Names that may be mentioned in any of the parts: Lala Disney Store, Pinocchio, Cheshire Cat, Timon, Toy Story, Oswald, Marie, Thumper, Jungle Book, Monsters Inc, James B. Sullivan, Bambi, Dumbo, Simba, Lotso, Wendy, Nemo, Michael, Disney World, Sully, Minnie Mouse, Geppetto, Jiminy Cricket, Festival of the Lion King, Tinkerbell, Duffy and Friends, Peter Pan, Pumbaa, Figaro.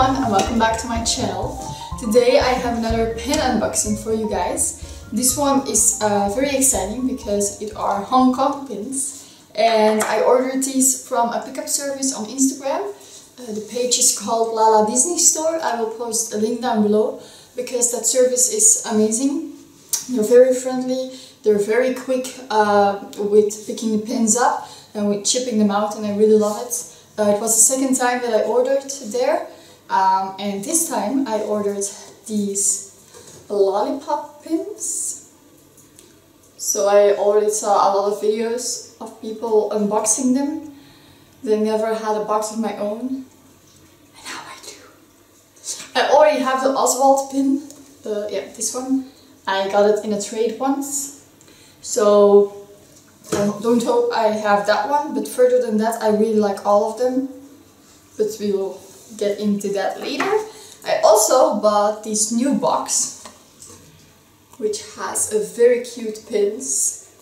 everyone and welcome back to my channel. Today I have another pin unboxing for you guys. This one is very exciting because it are Hong Kong pins, and I ordered these from a pickup service on Instagram. The page is called Lala Disney Store. I will post a link down below because that service is amazing. They're very friendly, they're very quick with picking the pins up and with chipping them out, and I really love it. It was the second time that I ordered there, and this time I ordered these lollipop pins. So I already saw a lot of videos of people unboxing them. They never had a box of my own, and now I do. I already have the Oswald pin, this one. I got it in a trade once, so don't hope I have that one, but further than that I really like all of them, but we will get into that later. I also bought this new box which has a very cute pins,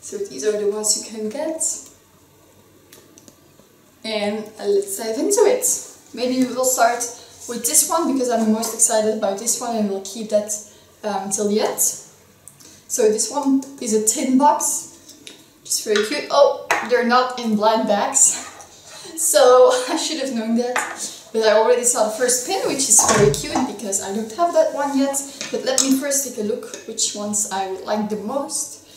so these are the ones you can get, and let's dive into it. Maybe we will start with this one because I'm most excited about this one, and we'll keep that till the end. So this one is a tin box. It's very cute. Oh, they're not in blind bags, so I should have known that. But I already saw the first pin, which is very cute because I don't have that one yet. But let me first take a look which ones I would like the most.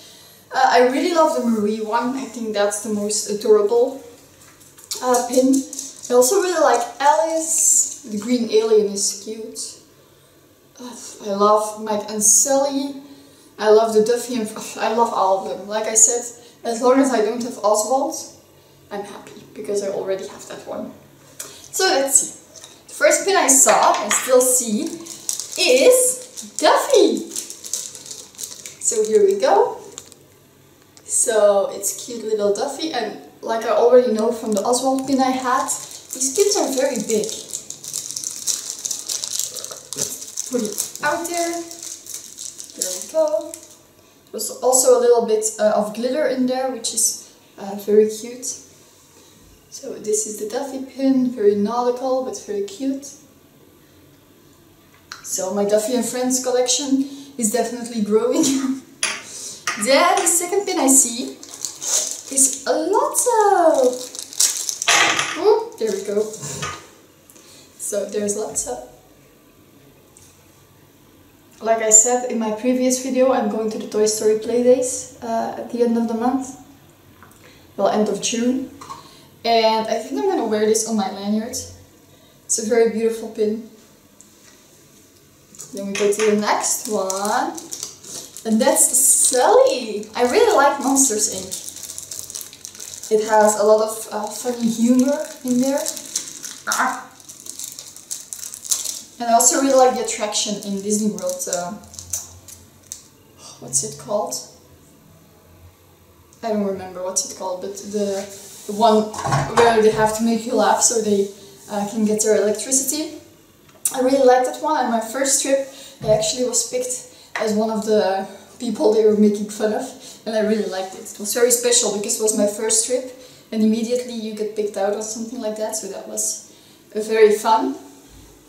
I really love the Marie one. I think that's the most adorable pin. I also really like Alice. The green alien is cute. I love Mike and Sully. I love the Duffy and Friends. I love all of them. Like I said, as long as I don't have Oswald, I'm happy because I already have that one. So let's see. The first pin I saw and still see is Duffy. So here we go. So it's cute little Duffy, and like I already know from the Oswald pin I had, these pins are very big. Put it out there. There we go. There's also a little bit of glitter in there, which is very cute. So this is the Duffy pin, very nautical, but very cute. So my Duffy and Friends collection is definitely growing. Then the second pin I see is a Lotso. Oh, there we go. So there's Lotso. Like I said in my previous video, I'm going to the Toy Story Playdays at the end of the month. Well, end of June. And I think I'm going to wear this on my lanyard. It's a very beautiful pin. Then we go to the next one. And that's Sully. I really like Monsters Inc. It has a lot of funny humor in there. Ah. And I also really like the attraction in Disney World. What's it called? I don't remember what's it called, but the one where they have to make you laugh so they can get their electricity. I really like that one, and my first trip I actually was picked as one of the people they were making fun of, and I really liked it. It was very special because it was my first trip, and immediately you get picked out or something like that, so that was very fun.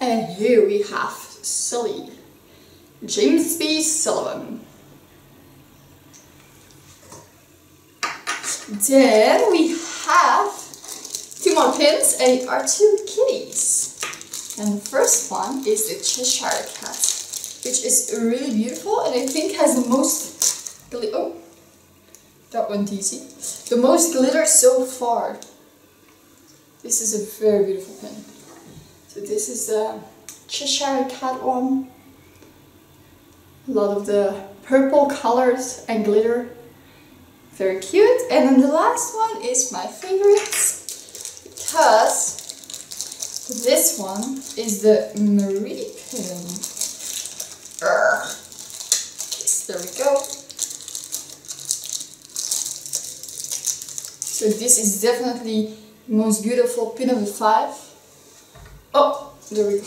And here we have Sully, James B. Sullivan. Then we have two more pins, and it are two kitties. And the first one is the Cheshire Cat, which is really beautiful, and I think has the most glitter so far. This is a very beautiful pin. So this is the Cheshire Cat one. A lot of the purple colors and glitter. Very cute. And then the last one is my favorite, because this one is the Marie pin. Yes, there we go. So this is definitely the most beautiful pin of the five. Oh, there we go.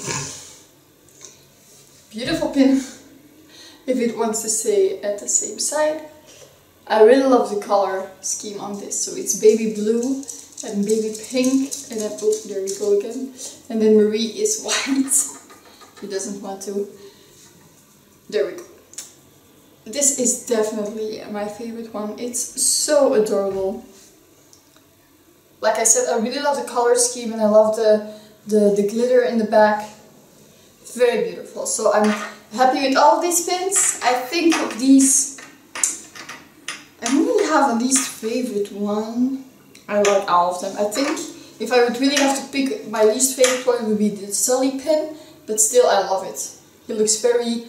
Beautiful pin, if it wants to stay at the same side. I really love the color scheme on this. So it's baby blue and baby pink, and then, oh, there we go again, and then Marie is white. She doesn't want to. There we go. This is definitely my favorite one. It's so adorable. Like I said, I really love the color scheme, and I love the glitter in the back. Very beautiful. So I'm happy with all these pins. I think of these, I really have a least favorite one. I like all of them. I think if I would really have to pick my least favorite one, it would be the Sully pin, but still I love it. He looks very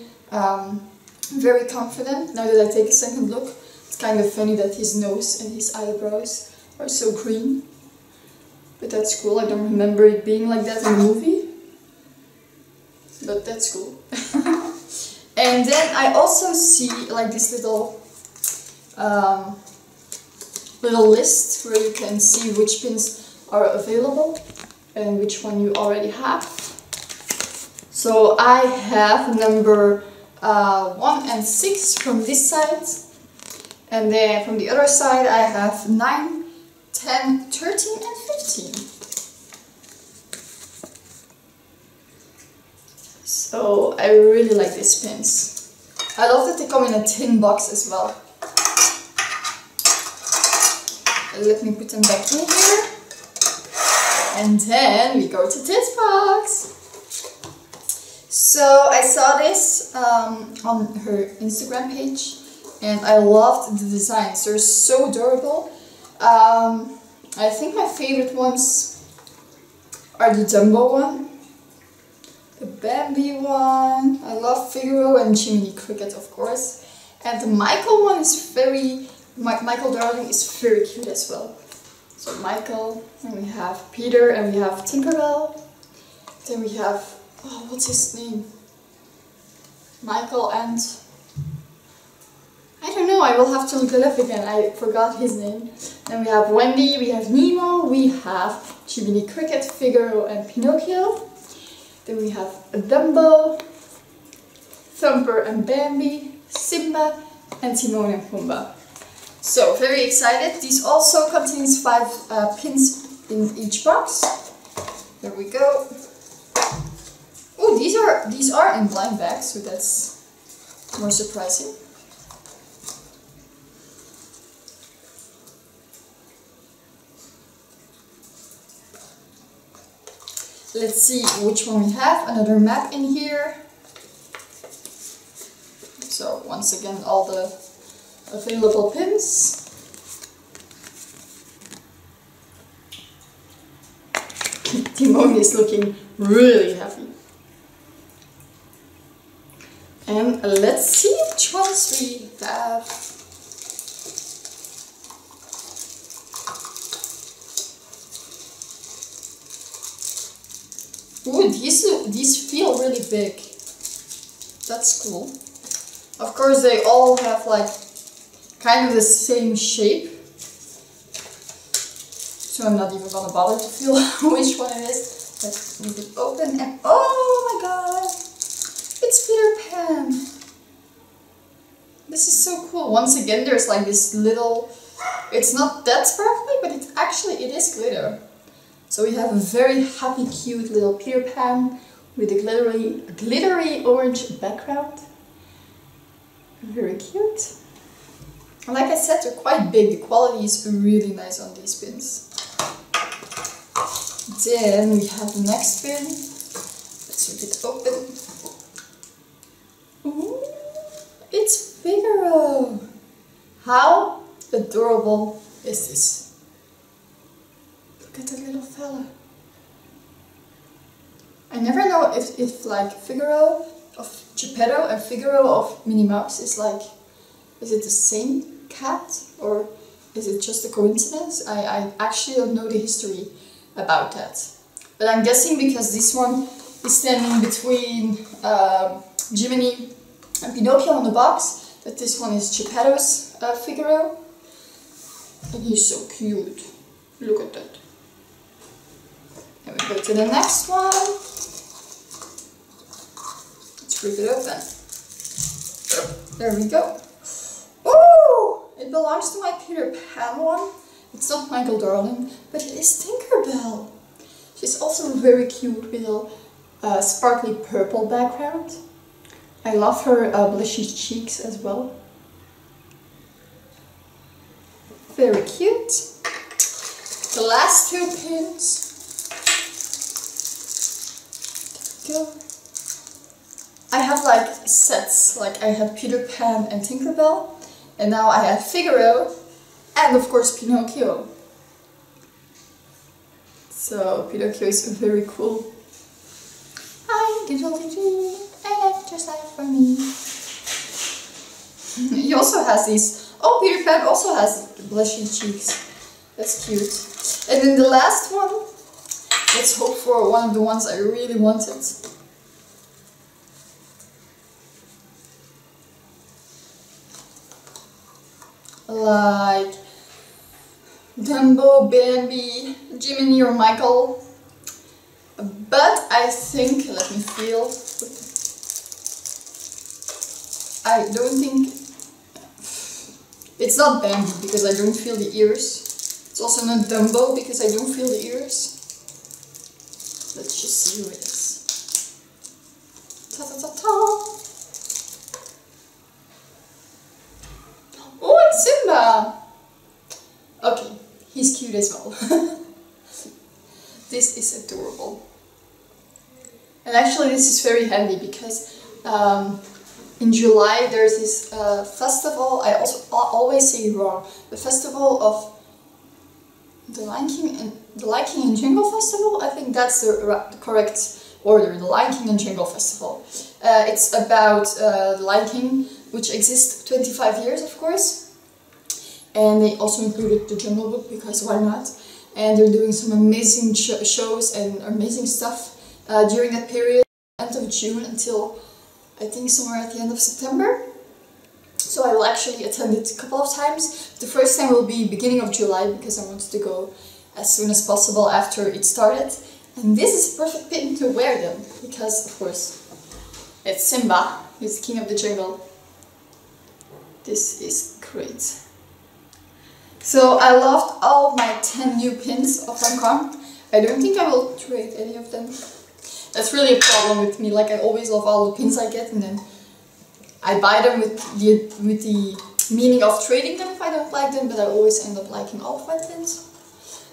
very confident. Now that I take a second look, it's kind of funny that his nose and his eyebrows are so green, but that's cool. I don't remember it being like that in the movie, but that's cool. And then I also see like this little list where you can see which pins are available and which one you already have. So I have number 1 and 6 from this side, and then from the other side I have 9, 10, 13 and 15. So I really like these pins. I love that they come in a tin box as well. Let me put them back in here, and then we go to this box. So I saw this on her Instagram page, and I loved the designs. They're so adorable. I think my favorite ones are the Dumbo one, the Bambi one. I love Figaro and Jiminy Cricket, of course, and the Michael one is very. Michael Darling is very cute as well. So Michael, and we have Peter, and we have Tinkerbell. Then we have, oh, what's his name? Michael and... I don't know, I will have to look it up again, I forgot his name. Then we have Wendy, we have Nemo, we have Jiminy Cricket, Figaro and Pinocchio. Then we have Dumbo, Thumper and Bambi, Simba and Timon and Pumbaa. So, very excited. These also contains 5 pins in each box. There we go. Oh, these are in blind bags, so that's more surprising. Let's see which one we have. Another map in here. So, once again, all the available pins. Timon is looking really happy. And let's see which ones we have. Ooh, these feel really big. That's cool. Of course, they all have like kind of the same shape, so I'm not even gonna bother to feel which one it is. Let's make it open and oh my god, it's Peter Pan! This is so cool. Once again, there's like this little, it's not that sparkly, but it's actually, it is glitter. So we have a very happy, cute little Peter Pan with a glittery orange background. Very cute. Like I said, they're quite big. The quality is really nice on these pins. Then we have the next pin. Let's rip it open. Ooh, it's Figaro! How adorable is this? Look at the little fella. I never know if like Figaro of Geppetto and Figaro of Minnie Mouse is like, is it the same cat, or is it just a coincidence? I actually don't know the history about that. But I'm guessing because this one is standing between Jiminy and Pinocchio on the box, that this one is Geppetto's Figaro. And he's so cute. Look at that. And we go to the next one. Let's rip it open. There we go. It belongs to my Peter Pan one, It's not Michael, darling, but it is Tinkerbell. She's also very cute with a sparkly purple background. I love her blushy cheeks as well. Very cute. The last two pins. Go. I have like sets, like I had Peter Pan and Tinkerbell, and now I have Figaro and of course Pinocchio. So Pinocchio is very cool. Hi, digital DG, I left your side for me. He also has these. Oh, Peter Pan also has blushy cheeks. That's cute. And then the last one, let's hope for one of the ones I really wanted. Like Dumbo, Bambi, Jiminy or Michael, but I think, let me feel, I don't think, it's not Bambi because I don't feel the ears, it's also not Dumbo because I don't feel the ears. Let's just see who it is. Ta ta ta ta! Oh, it's Simba! Okay, he's cute as well. This is adorable. And actually this is very handy because in July there's this festival, I also always say it wrong, the Festival of the Lion King and Jungle Festival? I think that's the correct order, the Lion King and Jungle Festival. It's about the Lion King, which exists 25 years, of course. And they also included the Jungle Book, because why not? And they're doing some amazing shows and amazing stuff during that period, end of June until, I think, somewhere at the end of September. So I will actually attend it a couple of times. The first time will be beginning of July, because I wanted to go as soon as possible after it started. And this is a perfect thing to wear them, because, of course, it's Simba, he's the king of the jungle. This is great. So I loved all my 10 new pins of Hong Kong. I don't think I will trade any of them. That's really a problem with me. Like I always love all the pins I get and then I buy them with the meaning of trading them if I don't like them, but I always end up liking all of my pins.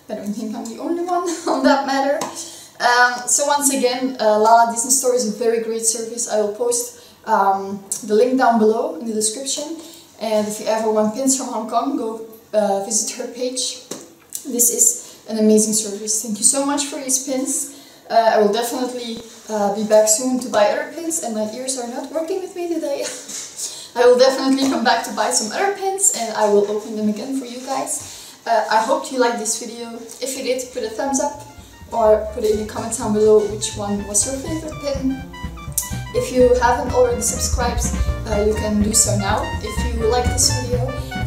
I don't think I'm the only one on that matter. So once again, Lala Disney Store is a very great service. I will post the link down below in the description, and if you ever want pins from Hong Kong, go visit her page. This is an amazing service. Thank you so much for these pins. I will definitely be back soon to buy other pins, and my ears are not working with me today. I will definitely come back to buy some other pins and I will open them again for you guys. I hope you liked this video. If you did, put a thumbs up or put it in the comments down below which one was your favorite pin. If you haven't already subscribed, you can do so now if you like this video,